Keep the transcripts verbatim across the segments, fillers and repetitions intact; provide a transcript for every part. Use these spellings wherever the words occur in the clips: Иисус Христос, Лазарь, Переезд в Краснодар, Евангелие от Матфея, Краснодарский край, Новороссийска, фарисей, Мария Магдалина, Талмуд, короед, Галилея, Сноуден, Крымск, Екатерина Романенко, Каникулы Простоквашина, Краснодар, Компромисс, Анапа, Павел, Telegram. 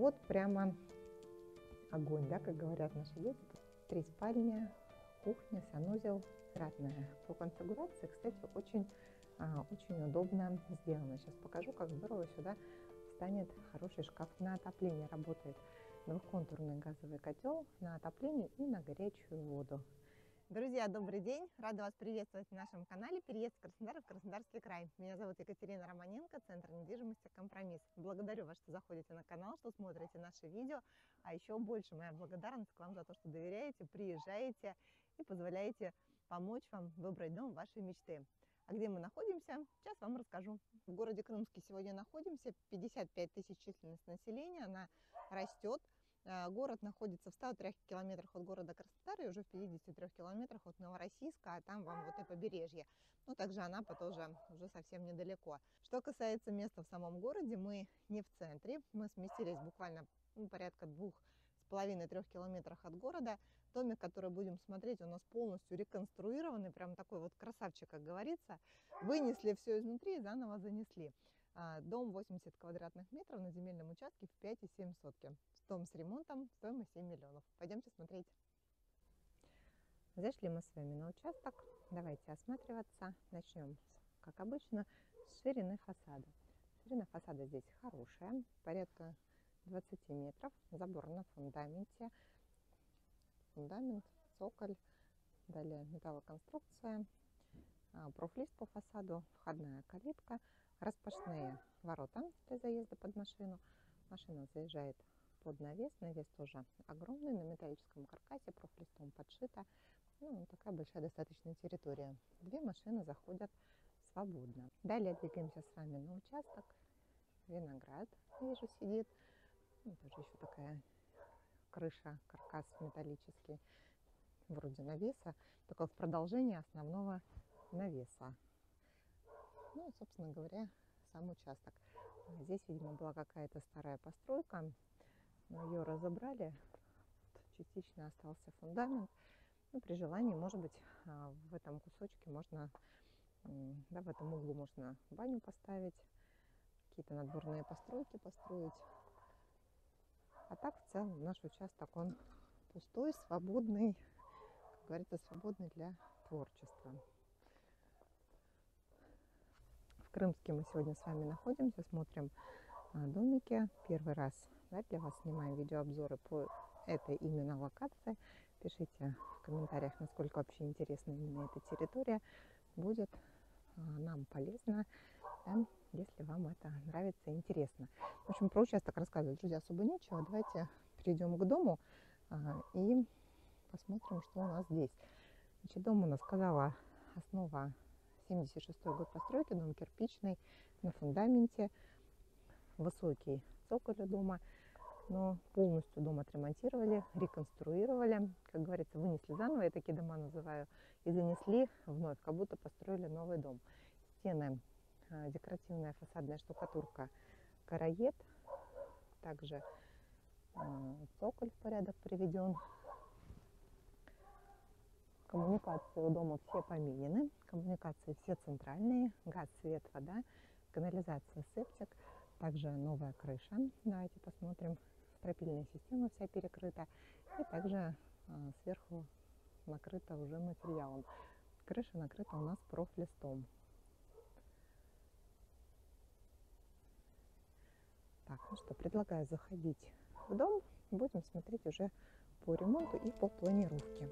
вот прямо огонь, да, как говорят наши люди. Три спальни, кухня, санузел, кратная. По конфигурации, кстати, очень, очень удобно сделано. Сейчас покажу, как здорово сюда станет хороший шкаф. На отопление работает двухконтурный газовый котел, на отопление и на горячую воду. Друзья, добрый день! Рада вас приветствовать на нашем канале «Переезд в Краснодар» в Краснодарский край. Меня зовут Екатерина Романенко, Центр недвижимости «Компромисс». Благодарю вас, что заходите на канал, что смотрите наши видео. А еще больше моя благодарность к вам за то, что доверяете, приезжаете и позволяете помочь вам выбрать дом вашей мечты. А где мы находимся, сейчас вам расскажу. В городе Крымске сегодня находимся. пятьдесят пять тысяч численность населения, она растет. Город находится в ста трёх километрах от города Краснодар и уже в пятидесяти трёх километрах от Новороссийска, а там вам вот и побережье. Ну, также Анапа тоже уже совсем недалеко. Что касается места в самом городе, мы не в центре. Мы сместились буквально ну, порядка двух с половиной-трёх километрах от города. Домик, который будем смотреть, у нас полностью реконструированный, прям такой вот красавчик, как говорится. Вынесли все изнутри и заново занесли. Дом восемьдесят квадратных метров на земельном участке в пять и семь сотки. Дом с ремонтом, стоимость семь миллионов. Пойдемте смотреть. Зашли мы с вами на участок. Давайте осматриваться. Начнем, как обычно, с ширины фасада. Ширина фасада здесь хорошая, порядка двадцати метров. Забор на фундаменте. Фундамент, цоколь, далее металлоконструкция, профлист по фасаду, входная калитка. Распашные ворота для заезда под машину. Машина заезжает под навес. Навес тоже огромный, на металлическом каркасе, профлистом подшита. Ну, такая большая достаточная территория. Две машины заходят свободно. Далее двигаемся с вами на участок. Виноград, вижу, сидит. Ну, тоже еще такая крыша, каркас металлический, вроде навеса. Такое в продолжении основного навеса. Ну, собственно говоря, сам участок. Здесь, видимо, была какая-то старая постройка, но ее разобрали. Частично остался фундамент. Ну, при желании, может быть, в этом кусочке можно, да, в этом углу можно баню поставить, какие-то надворные постройки построить. А так, в целом, наш участок, он пустой, свободный, как говорится, свободный для творчества. В Крымске мы сегодня с вами находимся, смотрим домики. Первый раз, да, для вас снимаем видеообзоры по этой именно локации. Пишите в комментариях, насколько вообще интересна именно эта территория. Будет нам полезно, да, если вам это нравится и интересно. В общем, про участок рассказывать, друзья, особо нечего. Давайте перейдем к дому и посмотрим, что у нас здесь. Значит, дом у нас, сказала, основа семьдесят шестой год постройки, дом кирпичный, на фундаменте, высокий цоколь у дома, но полностью дом отремонтировали, реконструировали, как говорится, вынесли заново, я такие дома называю, и занесли вновь, как будто построили новый дом. Стены, декоративная фасадная штукатурка, караед, также цоколь в порядок приведен. Коммуникации у дома все поменены, коммуникации все центральные, газ, свет, вода, канализация, септик, также новая крыша. Давайте посмотрим, стропильная система вся перекрыта и также а, сверху накрыта уже материалом. Крыша накрыта у нас профлистом. Так, ну что, предлагаю заходить в дом, будем смотреть уже по ремонту и по планировке.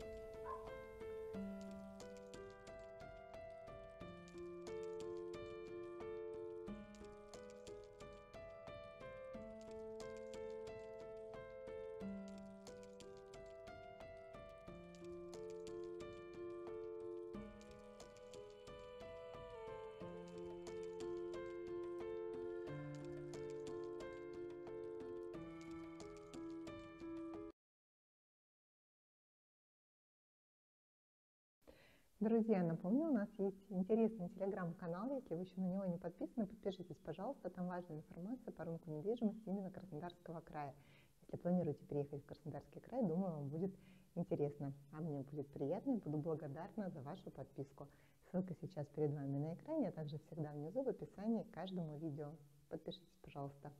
Друзья, напомню, у нас есть интересный телеграм-канал, если вы еще на него не подписаны, подпишитесь, пожалуйста, там важная информация по рынку недвижимости именно Краснодарского края. Если планируете переехать в Краснодарский край, думаю, вам будет интересно, а мне будет приятно и буду благодарна за вашу подписку. Ссылка сейчас перед вами на экране, а также всегда внизу в описании к каждому видео. Подпишитесь, пожалуйста.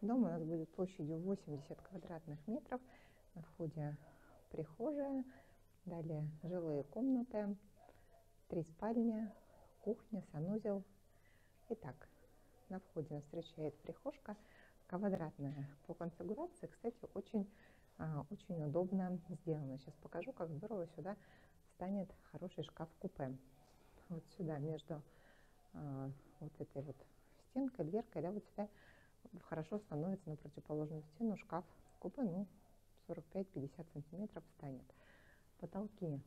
Дом у нас будет площадью восемьдесят квадратных метров. На входе прихожая, далее жилые комнаты, три спальни, кухня, санузел. Итак, на входе нас встречает прихожка, квадратная по конфигурации, кстати, очень, очень удобно сделана. Сейчас покажу, как здорово сюда станет хороший шкаф-купе. Вот сюда между вот этой вот стенкой, дверкой, да, вот сюда хорошо становится на противоположную стену шкаф-купе, ну, сорок пять-пятьдесят сантиметров станет. Потолки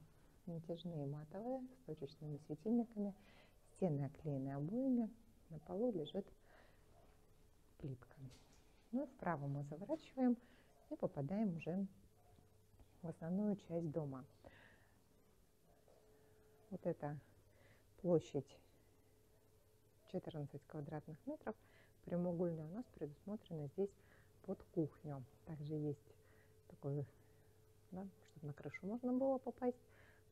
натяжные матовые, с точечными светильниками, стены оклеены обоями, на полу лежит плитка. Ну и вправо мы заворачиваем и попадаем уже в основную часть дома. Вот эта площадь четырнадцать квадратных метров, прямоугольная, у нас предусмотрена здесь под кухню. Также есть такой, да, чтобы на крышу можно было попасть,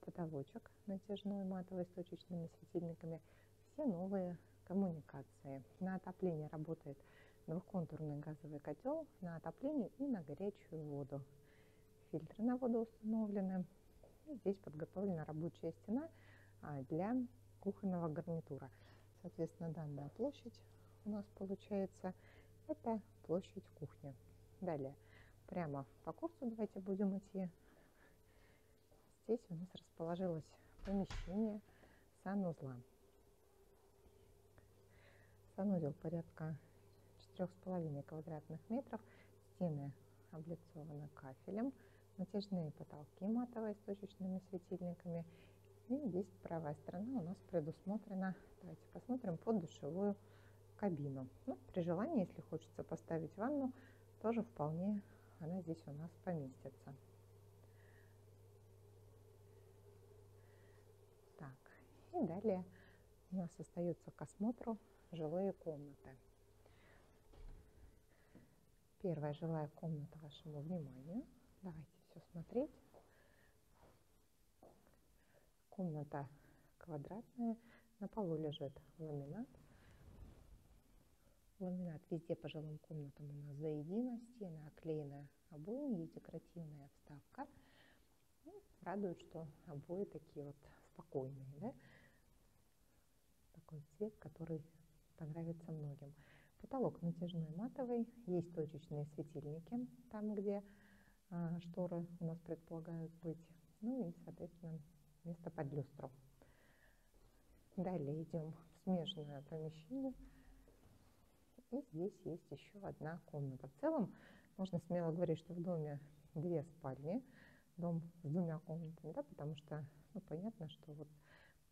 потолочек натяжной матовый с точечными светильниками, все новые коммуникации. На отопление работает двухконтурный газовый котел, на отопление и на горячую воду. Фильтры на воду установлены. И здесь подготовлена рабочая стена для кухонного гарнитура. Соответственно, данная площадь у нас получается, это площадь кухни. Далее, прямо по курсу давайте будем идти. Здесь у нас расположилось помещение санузла. Санузел порядка четырёх с половиной квадратных метров. Стены облицованы кафелем. Натяжные потолки матовые с точечными светильниками. И здесь правая сторона у нас предусмотрена. Давайте посмотрим под душевую кабину. Ну, при желании, если хочется поставить ванну, тоже вполне она здесь у нас поместится. Так, и далее у нас остается к осмотру жилые комнаты. Первая жилая комната вашему вниманию. Давайте все смотреть. Комната квадратная, на полу лежит ламинат. Ламинат везде по жилым комнатам у нас заедино, стены оклеены обоями, есть декоративная вставка. Ну, радует, что обои такие вот спокойные, да? Такой цвет, который понравится многим. Потолок натяжной матовый, есть точечные светильники, там где а, шторы у нас предполагают быть, ну и, соответственно, место под люстру. Далее идем в смежное помещение. И здесь есть еще одна комната. В целом можно смело говорить, что в доме две спальни, дом с двумя комнатами, да, потому что, ну, понятно, что вот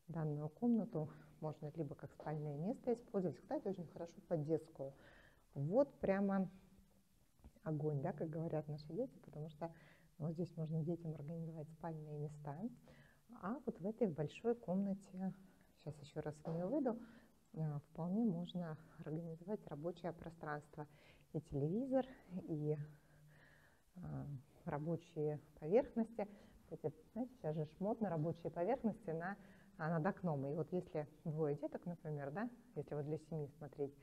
данную комнату можно либо как спальное место использовать, кстати, очень хорошо под детскую. Вот прямо огонь, да, как говорят наши дети, потому что вот здесь можно детям организовать спальные места. А вот в этой большой комнате, сейчас еще раз с нее выйду, вполне можно организовать рабочее пространство. И телевизор, и э, рабочие поверхности. Кстати, знаете, сейчас же модно рабочие поверхности на, над окном. И вот если двое деток, например, да, если вот для семьи смотреть,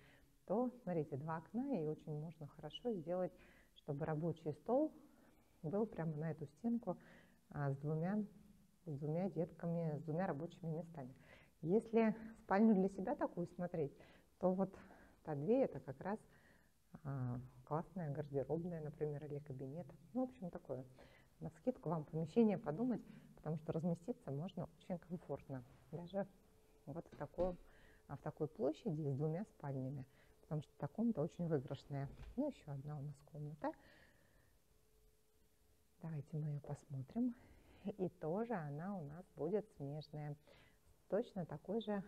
то, смотрите, два окна, и очень можно хорошо сделать, чтобы рабочий стол был прямо на эту стенку а, с, двумя, с двумя детками, с двумя рабочими местами. Если спальню для себя такую смотреть, то вот та дверь — это как раз а, классная гардеробная, например, или кабинет. Ну, в общем, такое. Навскидку вам помещение подумать, потому что разместиться можно очень комфортно. Даже вот в, такой, в такой площади с двумя спальнями, потому что та комната очень выигрышная. Ну, еще одна у нас комната. Давайте мы ее посмотрим. И тоже она у нас будет смежная. Точно такой же,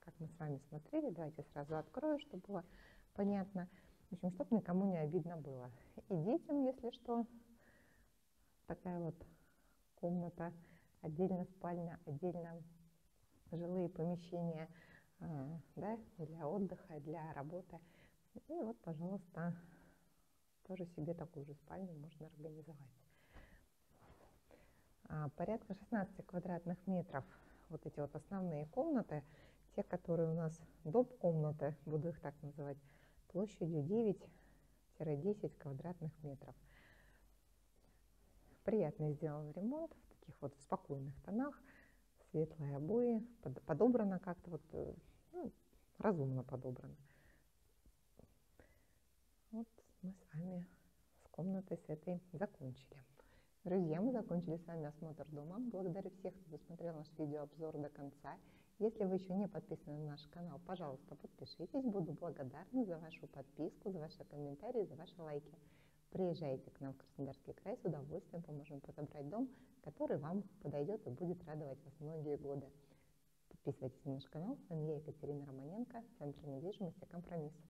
как мы с вами смотрели. Давайте сразу открою, чтобы было понятно. В общем, чтобы никому не обидно было. И детям, если что, такая вот комната, отдельно спальня, отдельно жилые помещения, да, для отдыха, для работы. И вот, пожалуйста, тоже себе такую же спальню можно организовать. Порядка шестнадцати квадратных метров. Вот эти вот основные комнаты, те, которые у нас доп-комнаты, буду их так называть, площадью 9 пять-десять квадратных метров. Приятно сделан ремонт в таких вот спокойных тонах, светлые обои, подобрано как-то вот, ну, разумно подобрано. Вот мы с вами с комнатой с этой закончили. Друзья, мы закончили с вами осмотр дома. Благодарю всех, кто досмотрел наш видеообзор до конца. Если вы еще не подписаны на наш канал, пожалуйста, подпишитесь. Буду благодарна за вашу подписку, за ваши комментарии, за ваши лайки. Приезжайте к нам в Краснодарский край, с удовольствием поможем подобрать дом, который вам подойдет и будет радовать вас многие годы. Подписывайтесь на наш канал. С вами я, Екатерина Романенко, Центр недвижимости «Компромисс».